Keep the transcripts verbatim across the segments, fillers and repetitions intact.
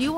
Do you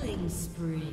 Killing spree.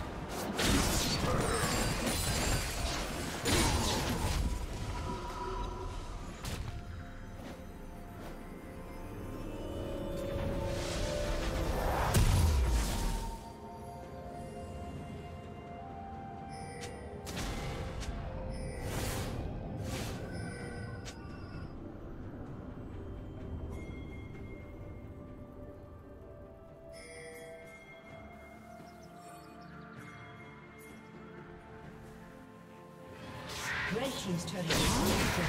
Red team's turret is destroyed.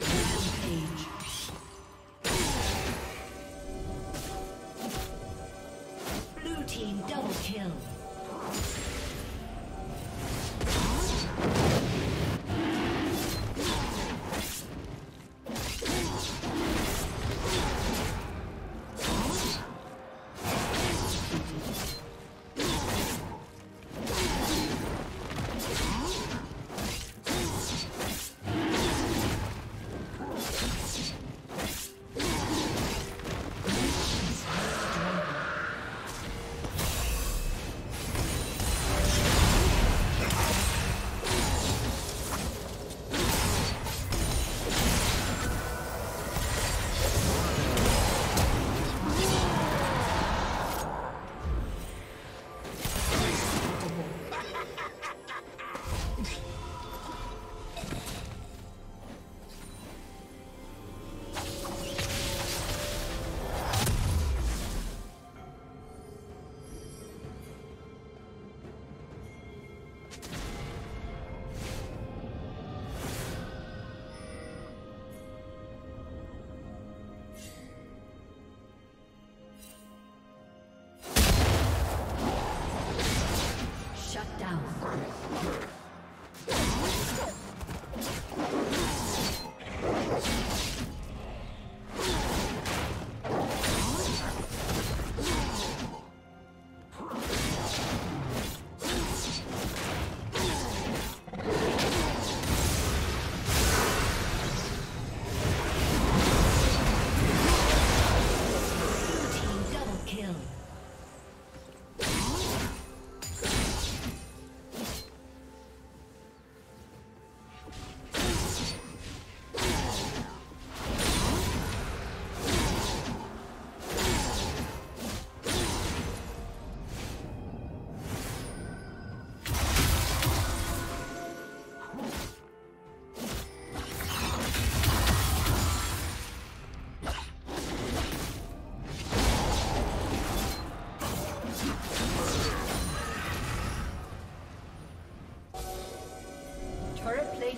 Rampage. Blue team double kill.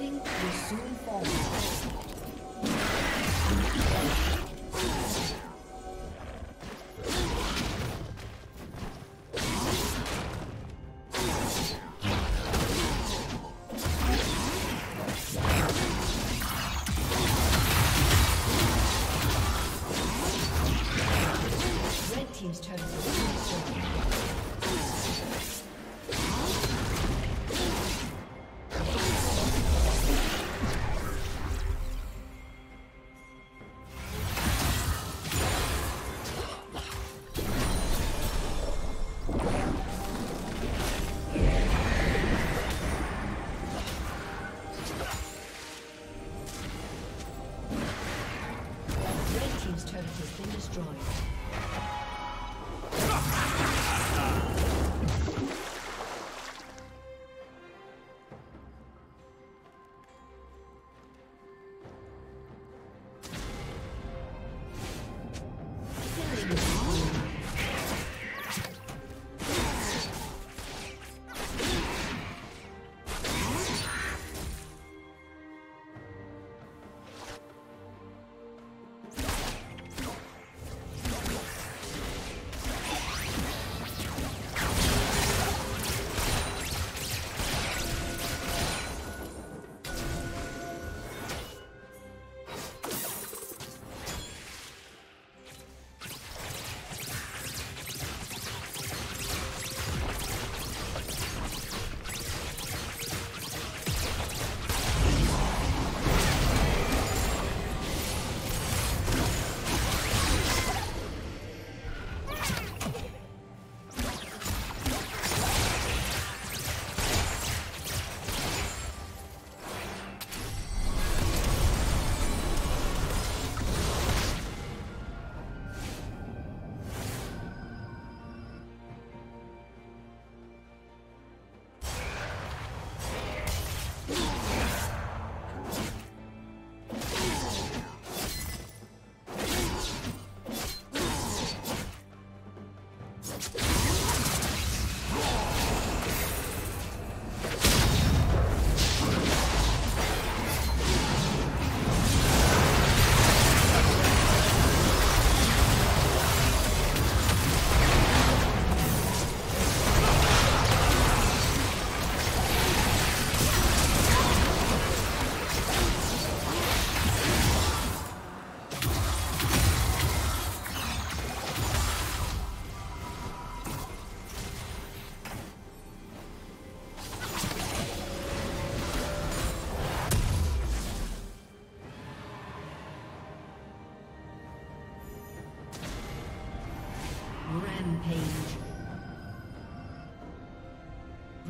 Will soon fall. has been destroyed.